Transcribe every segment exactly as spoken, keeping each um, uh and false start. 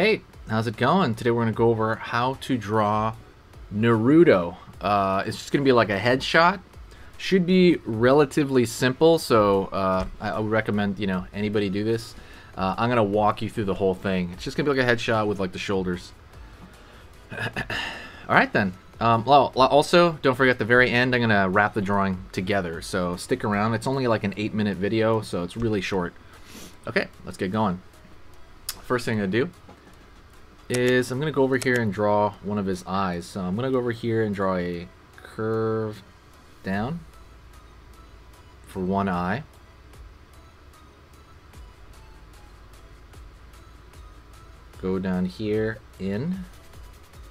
Hey, how's it going? Today we're going to go over how to draw Naruto. Uh, it's just going to be like a headshot. Should be relatively simple, so uh, I, I would recommend, you know, anybody do this. Uh, I'm going to walk you through the whole thing. It's just going to be like a headshot with like the shoulders. Alright then. Um, also, don't forget at the very end, I'm going to wrap the drawing together. So stick around. It's only like an eight minute video, so it's really short. Okay, let's get going. First thing I'm going to do is I'm going to go over here and draw one of his eyes. So I'm going to go over here and draw a curve down for one eye. Go down here in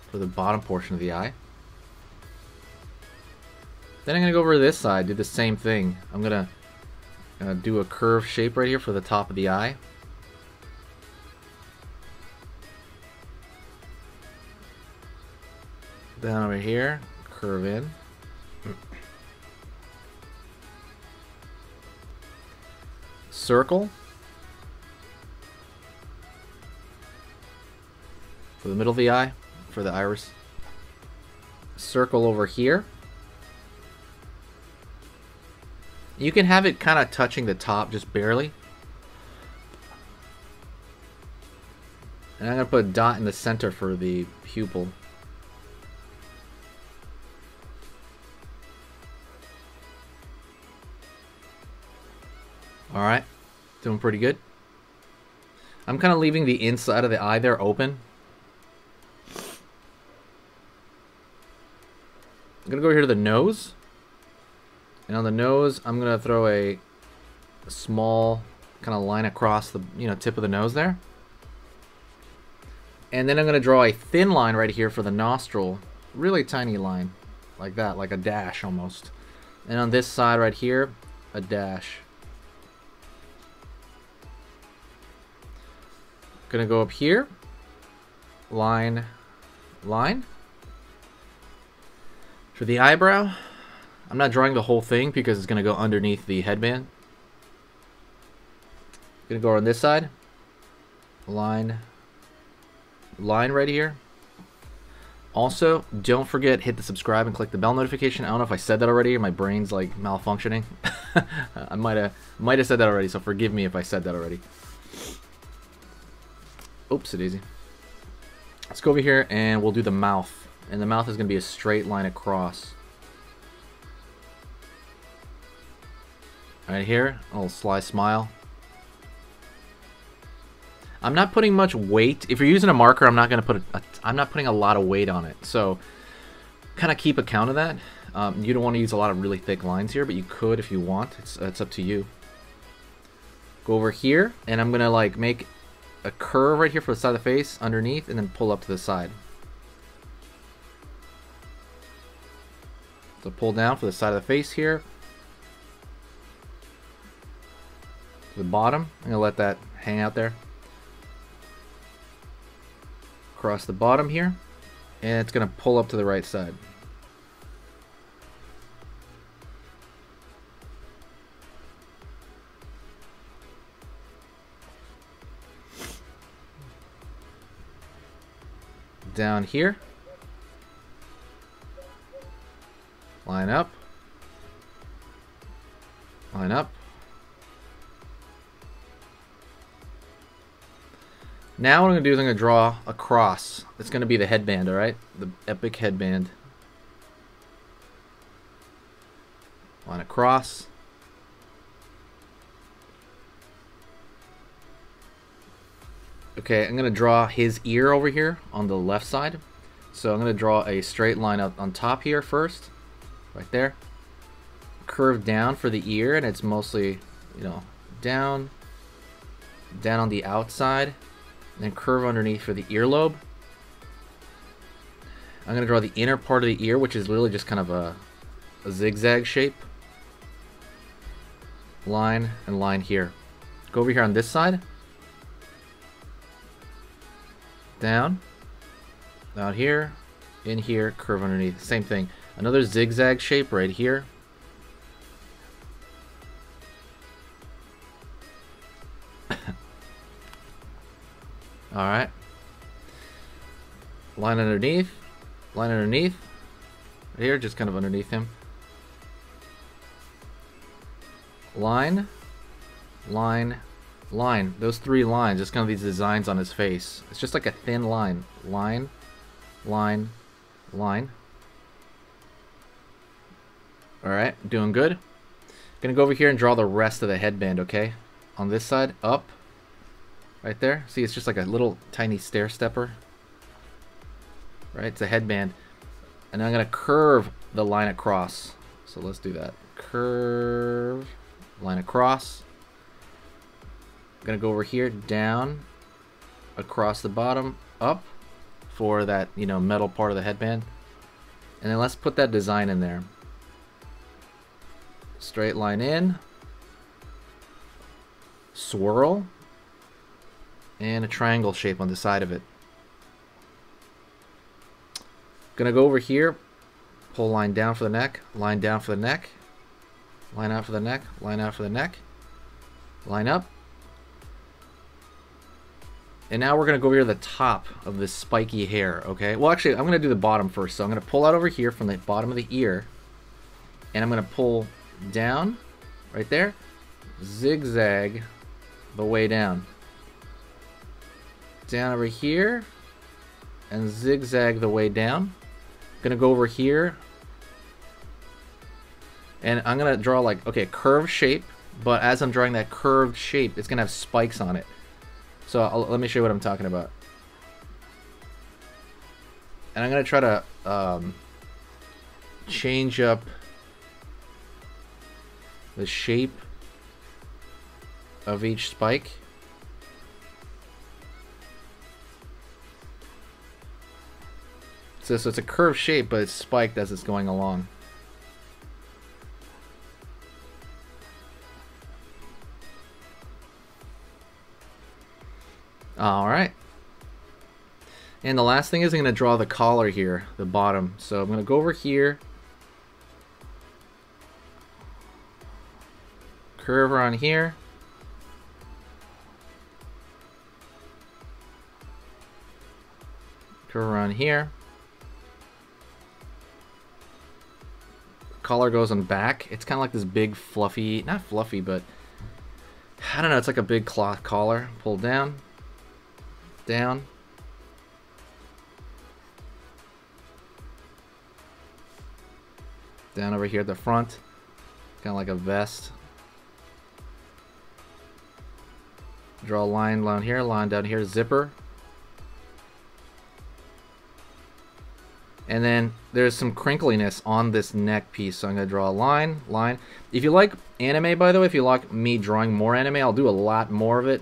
for the bottom portion of the eye. Then I'm going to go over to this side, do the same thing. I'm going to uh, do a curved shape right here for the top of the eye. Down over here, curve in. Circle. For the middle of the eye, for the iris. Circle over here. You can have it kind of touching the top just barely. And I'm going to put a dot in the center for the pupil. Alright, doing pretty good. I'm kind of leaving the inside of the eye there open. I'm going to go here to the nose. And on the nose, I'm going to throw a, a small kind of line across the you know tip of the nose there. And then I'm going to draw a thin line right here for the nostril. Really tiny line, like that, like a dash almost. And on this side right here, a dash. Gonna go up here, line, line. For the eyebrow, I'm not drawing the whole thing because it's gonna go underneath the headband. Gonna go on this side, line, line right here. Also, don't forget, hit the subscribe and click the bell notification. I don't know if I said that already, or my brain's like malfunctioning. I might have might have said that already, so forgive me if I said that already. Oopsie-daisy. Let's go over here and we'll do the mouth. And the mouth is going to be a straight line across. Right here, a little sly smile. I'm not putting much weight. If you're using a marker, I'm not going to put. A, I'm not putting a lot of weight on it. So, kind of keep account of that. Um, you don't want to use a lot of really thick lines here, but you could if you want. It's it's up to you. Go over here, and I'm going to like make a curve right here for the side of the face underneath and then pull up to the side. So pull down for the side of the face here. To the bottom. I'm going to let that hang out there. Across the bottom here. And it's going to pull up to the right side. Down here, line up, line up. Now what I'm going to do is I'm going to draw a cross. It's going to be the headband, alright? The epic headband. Line across. Okay, I'm going to draw his ear over here on the left side. So I'm going to draw a straight line up on top here first. Right there. Curve down for the ear, and it's mostly, you know, down. Down on the outside. And then curve underneath for the earlobe. I'm going to draw the inner part of the ear, which is literally just kind of a, a zigzag shape. Line and line here. Go over here on this side. Down, out here, in here, curve underneath. Same thing. Another zigzag shape right here. Alright. Line underneath. Line underneath. Right here, just kind of underneath him. Line. Line. Line. Those three lines, just kind of these designs on his face. It's just like a thin line. Line. Line. Line. Alright, doing good. Gonna go over here and draw the rest of the headband, okay? On this side, up. Right there. See, it's just like a little tiny stair stepper. Right, it's a headband. And I'm gonna curve the line across. So let's do that. Curve. Line across. I'm gonna go over here, down. Across the bottom, up. For that, you know, metal part of the headband. And then let's put that design in there. Straight line in, swirl, and a triangle shape on the side of it. Gonna go over here, pull line down for the neck, line down for the neck, line out for the neck, line out for the neck, line up. And now we're gonna go over here to the top of this spiky hair, okay? Well, actually, I'm gonna do the bottom first. So I'm gonna pull out over here from the bottom of the ear, and I'm gonna pull down, right there, zigzag the way down. Down over here, and zigzag the way down. Gonna go over here, and I'm gonna draw like, okay, a curved shape, but as I'm drawing that curved shape, it's gonna have spikes on it. So I'll, let me show you what I'm talking about. And I'm gonna try to um, change up the shape of each spike. So, so it's a curved shape, but it's spiked as it's going along. All right. And the last thing is I'm gonna draw the collar here, the bottom. So I'm gonna go over here, curve on here, curve on here. Collar goes on back. It's kind of like this big fluffy, not fluffy, but I don't know. It's like a big cloth collar. Pull down, down, down over here at the front. Kind of like a vest. Draw a line down here, line down here, zipper. And then there's some crinkliness on this neck piece, so I'm going to draw a line, line. If you like anime, by the way, if you like me drawing more anime, I'll do a lot more of it.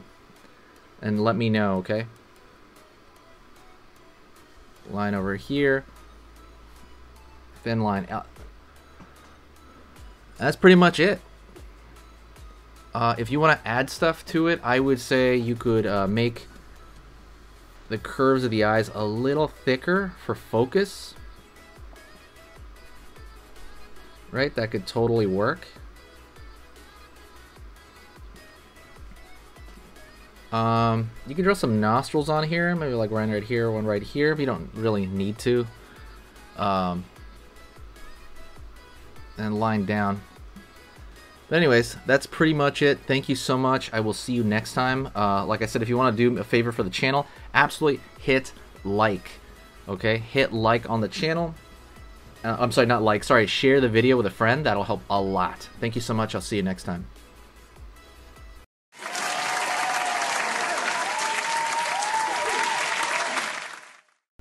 And let me know, okay? Line over here. Thin line out. That's pretty much it. Uh, if you want to add stuff to it, I would say you could uh, make the curves of the eyes a little thicker for focus. Right? That could totally work. Um, you can draw some nostrils on here. Maybe like one right here, one right here. But you don't really need to. Um, and line down. But anyways, that's pretty much it. Thank you so much. I will see you next time. Uh, like I said, if you want to do a favor for the channel, absolutely hit like. Okay? Hit like on the channel. Uh, I'm sorry, not like. Sorry, share the video with a friend. That'll help a lot. Thank you so much. I'll see you next time.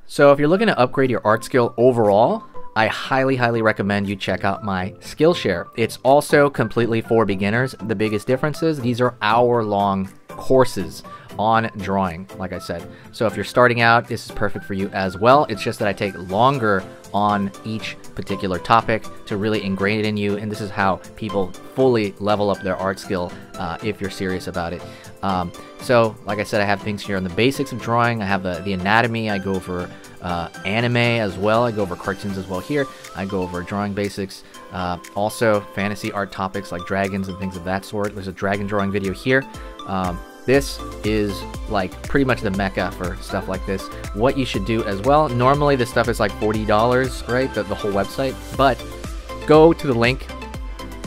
So if you're looking to upgrade your art skill overall, I highly, highly recommend you check out my Skillshare. It's also completely for beginners. The biggest difference is these are hour-long courses on drawing, like I said. So if you're starting out, this is perfect for you as well. It's just that I take longer on each particular topic to really ingrain it in you, and this is how people fully level up their art skill uh, if you're serious about it. Um, so, like I said, I have things here on the basics of drawing. I have the, the anatomy. I go over uh, anime as well. I go over cartoons as well here. I go over drawing basics. Uh, also, fantasy art topics like dragons and things of that sort. There's a dragon drawing video here. Um, This is like pretty much the mecca for stuff like this. What you should do as well, normally this stuff is like forty dollars, right? The, the whole website, but go to the link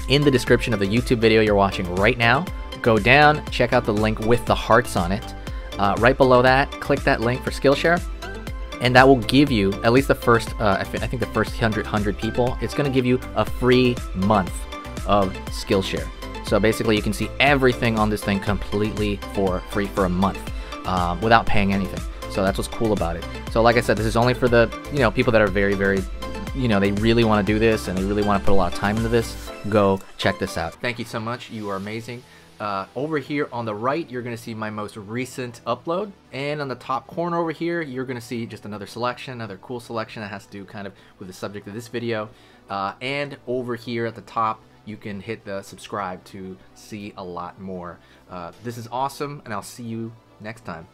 in the description of the YouTube video you're watching right now. Go down, check out the link with the hearts on it. Uh, right below that, click that link for Skillshare, and that will give you, at least the first, uh, I think the first one hundred people, it's going to give you a free month of Skillshare. So basically you can see everything on this thing completely for free for a month um, without paying anything. So that's what's cool about it. So like I said, this is only for the, you know, people that are very, very, you know, they really want to do this and they really want to put a lot of time into this. Go check this out. Thank you so much. You are amazing. Uh, over here on the right, you're going to see my most recent upload, and on the top corner over here, you're going to see just another selection, another cool selection that has to do kind of with the subject of this video. Uh, and over here at the top, you can hit the subscribe to see a lot more. Uh, this is awesome, and I'll see you next time.